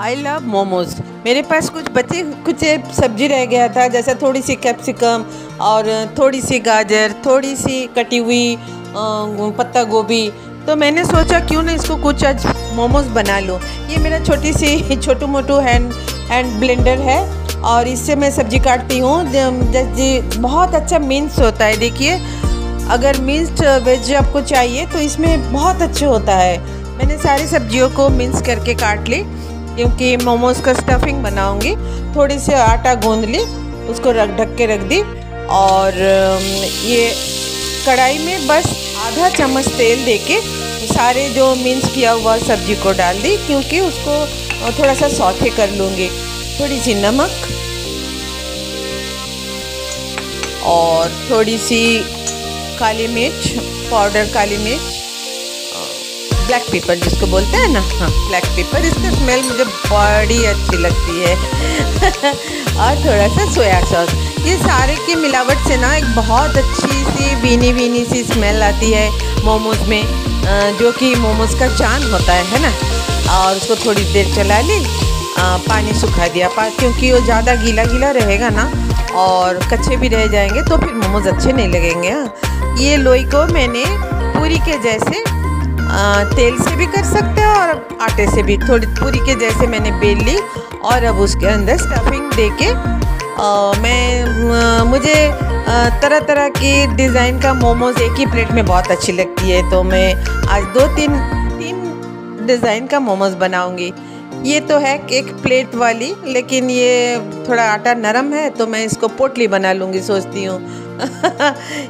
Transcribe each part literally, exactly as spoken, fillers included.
I love momos. मेरे पास कुछ बचे कुछ सब्जी रह गया था, जैसे थोड़ी सी कैप्सिकम और थोड़ी सी गाजर, थोड़ी सी कटी हुई पत्ता गोभी, तो मैंने सोचा क्यों ना इसको कुछ आज मोमोज बना लूँ। ये मेरा छोटी सी छोटू मोटू हैंड हैंड ब्लेंडर है और इससे मैं सब्जी काटती हूँ। जैसे बहुत अच्छा मिन्स होता है, देखिए अगर मिन्स्ड वेज आपको चाहिए तो इसमें बहुत अच्छे होता है। मैंने सारी सब्जियों को मिन्स करके काट ली क्योंकि मोमोज का स्टफिंग बनाऊंगी। थोड़ी से आटा गूंद ली, उसको रख ढक के रख दी और ये कढ़ाई में बस आधा चम्मच तेल देके सारे जो मिन्स किया हुआ सब्जी को डाल दी क्योंकि उसको थोड़ा सा सौते कर लूँगी। थोड़ी सी नमक और थोड़ी सी काली मिर्च पाउडर, काली मिर्च, ब्लैक पेपर जिसको बोलते हैं ना, हाँ ब्लैक पेपर। इसका स्मेल मुझे बड़ी अच्छी लगती है और थोड़ा सा सोया सॉस। ये सारे की मिलावट से ना एक बहुत अच्छी सी बीनी बीनी सी स्मेल आती है मोमोज़ में, जो कि मोमोज़ का चांद होता है है ना। और उसको थोड़ी देर चला ली, पानी सुखा दिया पास क्योंकि वो ज़्यादा गीला गीला रहेगा ना और कच्चे भी रह जाएंगे तो फिर मोमोज़ अच्छे नहीं लगेंगे। हाँ, ये लोई को मैंने पूरी के जैसे आ, तेल से भी कर सकते हैं और अब आटे से भी थोड़ी पूरी के जैसे मैंने बेल ली और अब उसके अंदर स्टफिंग देके आ, मैं आ, मुझे आ, तरह तरह की डिज़ाइन का मोमोज एक ही प्लेट में बहुत अच्छी लगती है, तो मैं आज दो तीन तीन डिज़ाइन का मोमोज बनाऊंगी। ये तो है एक प्लेट वाली, लेकिन ये थोड़ा आटा नरम है तो मैं इसको पोटली बना लूँगी सोचती हूँ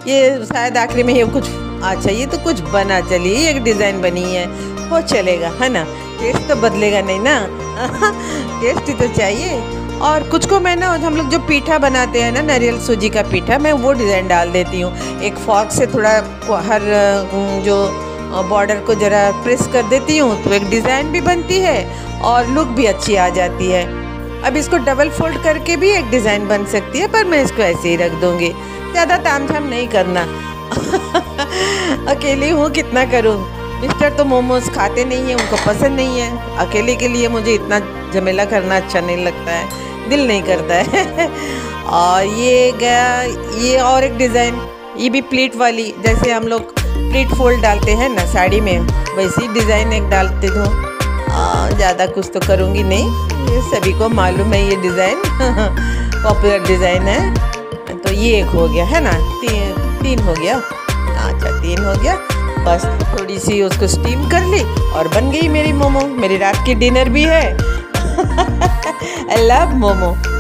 ये शायद आखिरी में ये कुछ अच्छा, ये तो कुछ बना, चलिए एक डिज़ाइन बनी है वो चलेगा, है ना। टेस्ट तो बदलेगा नहीं ना टेस्ट ही तो चाहिए। और कुछ को मैं ना, हम लोग जो पीठा बनाते हैं ना, नारियल सूजी का पीठा, मैं वो डिज़ाइन डाल देती हूँ। एक फॉर्क से थोड़ा हर जो बॉर्डर को ज़रा प्रेस कर देती हूँ तो एक डिज़ाइन भी बनती है और लुक भी अच्छी आ जाती है। अब इसको डबल फोल्ड करके भी एक डिज़ाइन बन सकती है, पर मैं इसको ऐसे ही रख दूँगी, ज़्यादा ताम झाम नहीं करना अकेली हूँ कितना करूँ, मिस्टर तो मोमोज खाते नहीं है, उनको पसंद नहीं है। अकेले के लिए मुझे इतना झमेला करना अच्छा नहीं लगता है, दिल नहीं करता है और ये गया ये और एक डिज़ाइन, ये भी प्लीट वाली, जैसे हम लोग प्लीट फोल्ड डालते हैं ना साड़ी में, वैसी डिज़ाइन एक डालते दो। ज़्यादा कुछ तो करूँगी नहीं, ये सभी को मालूम है, ये डिज़ाइन पॉपुलर डिज़ाइन है। तो ये एक हो गया है ना, तीन तीन हो गया, अच्छा तीन हो गया, बस थोड़ी सी उसको स्टीम कर ली और बन गई मेरी मोमो। मेरी रात की डिनर भी है आई लव मोमो।